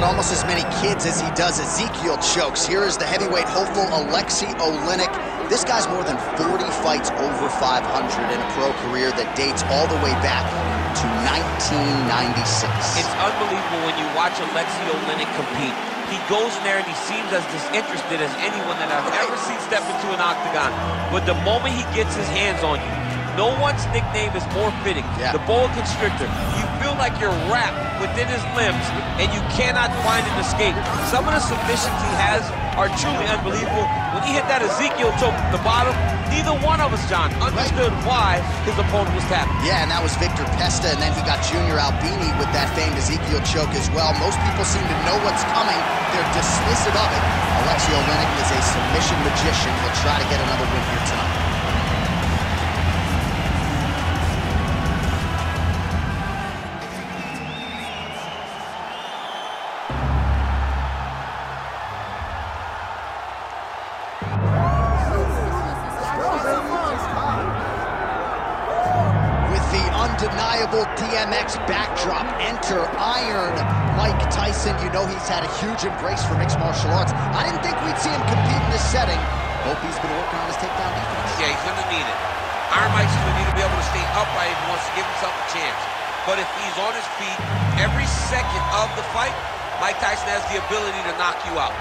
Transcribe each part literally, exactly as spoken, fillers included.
got almost as many kids as he does Ezekiel chokes. Here is the heavyweight hopeful Aleksei Oleinik. This guy's more than forty fights over five hundred in a pro career that dates all the way back to nineteen ninety-six. It's unbelievable when you watch Aleksei Oleinik compete. He goes in there and he seems as disinterested as anyone that I've ever seen step into an octagon. But the moment he gets his hands on you, no one's nickname is more fitting. Yeah. The boa constrictor. You feel like you're wrapped within his limbs and you cannot find an escape. Some of the submissions he has are truly unbelievable. When he hit that Ezekiel choke from the bottom, neither one of us, John, understood why his opponent was tapping. Yeah, and that was Victor Pesta, and then he got Junior Albini with that famed Ezekiel choke as well. Most people seem to know what's coming. They're dismissive of it. Aleksei Oleinik is a submission magician. He'll try to get another win here tonight. Undeniable D M X backdrop. Enter Iron Mike Tyson. You know he's had a huge embrace for mixed martial arts. I didn't think we'd see him compete in this setting. Hope he's been working on his takedown defense. Yeah, he's going to need it. Iron Mike's going to need to be able to stay upright if he wants to give himself a chance. But if he's on his feet every second of the fight, Mike Tyson has the ability to knock you out.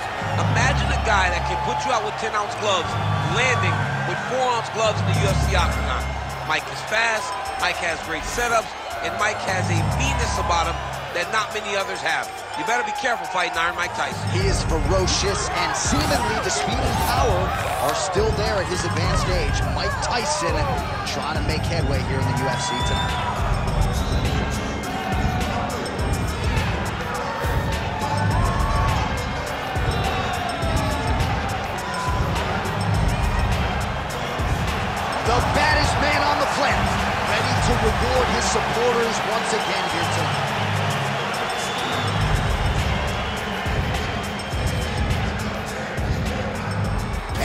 Imagine a guy that can put you out with ten ounce gloves landing with four ounce gloves in the U F C octagon. Mike is fast. Mike has great setups, and Mike has a meanness about him that not many others have. You better be careful fighting Iron Mike Tyson. He is ferocious, and seemingly the speed and power are still there at his advanced age. Mike Tyson trying to make headway here in the U F C tonight. The baddest man on the planet, ready to reward his supporters once again here tonight.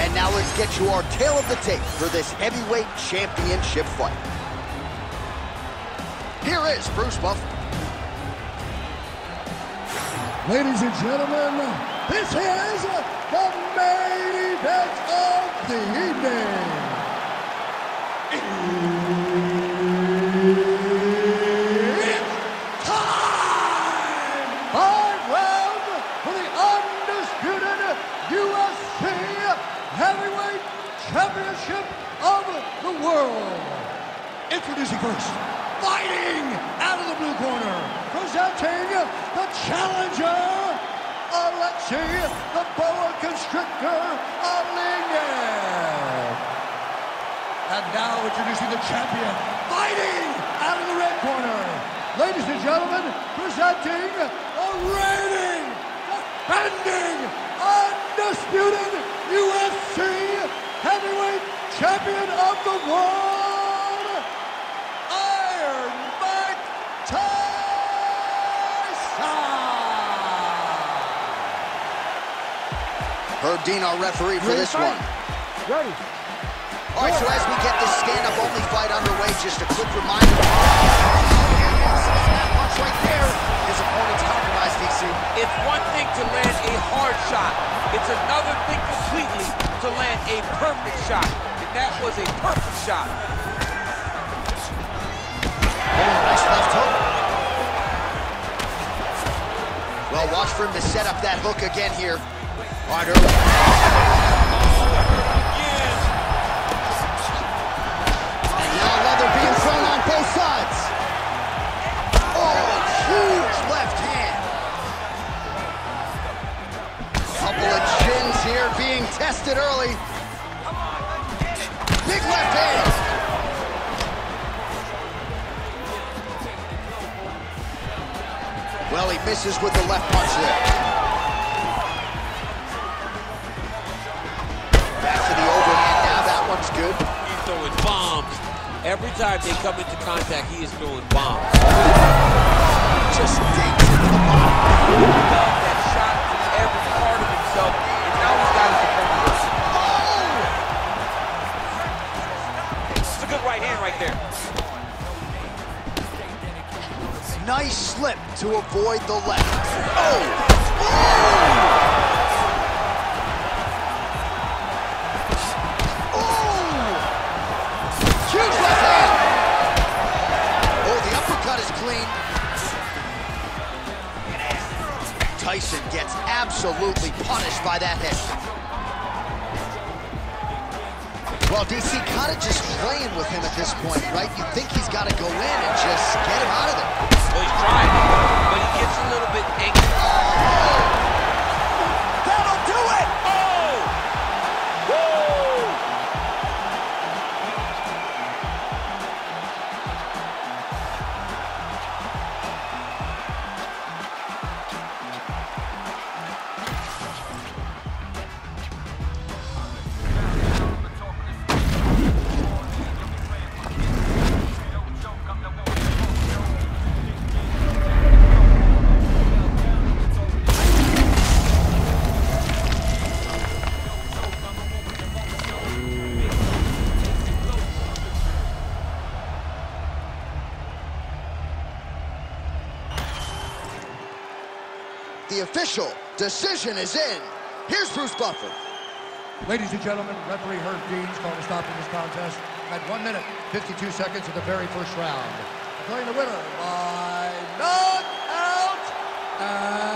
And now let's get you our tale of the tape for this heavyweight championship fight. Here is Bruce Buffer. Ladies and gentlemen, this is the main event of the evening. It's time! Five rounds for the undisputed U F C Heavyweight Championship of the world. Introducing first, fighting out of the blue corner, presenting the challenger, Aleksei the Boa Constrictor Oleinik. And now introducing the champion, fighting out of the red corner. Ladies and gentlemen, presenting the reigning, defending, undisputed U F C heavyweight champion of the world, Iron Mike Tyson. Herb Dean, our referee for this one. Ready. All right, so as we get this stand-up only fight underway, just a quick reminder. That punch right there, his opponent's compromised, D C. It's one thing to land a hard shot. It's another thing completely to land a perfect shot. And that was a perfect shot. Oh, nice left hook. Well, watch for him to set up that hook again here. All right, Earl. Sides. Oh, huge left hand. Couple of chins here being tested early. Big left hand. Well, he misses with the left punch there. Back to the overhand now. That one's good. He's throwing bombs. Every time they come into contact, he is throwing bombs. Just digs into the bottom. He loved that shot from every part of himself, and now he's got his opponent. Oh! It's a good right hand right there. Nice slip to avoid the left. Oh! Tyson gets absolutely punished by that hit. Well, D C kind of just playing with him at this point, right? You think he's got to go in and just get him out of there. Well, he's trying, but he gets a little bit anxious. Oh! That'll do it! Oh! The official decision is in. Here's Bruce Buffer. Ladies and gentlemen, referee Herb Dean's called a stop to this contest at one minute, fifty-two seconds of the very first round. Declaring the winner by knockout and...